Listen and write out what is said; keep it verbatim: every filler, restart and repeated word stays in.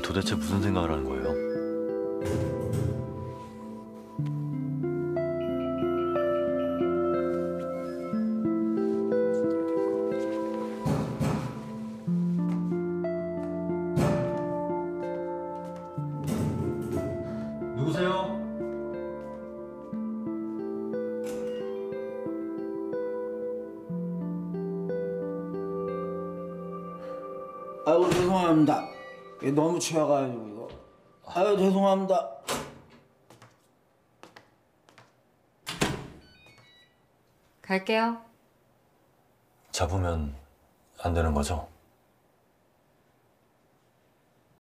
도대체 무슨 생각을 하는 거예요? 누구세요? 아유 죄송합니다. 이게 너무 취해가지고 이거. 아유 죄송합니다. 갈게요. 잡으면 안 되는 거죠?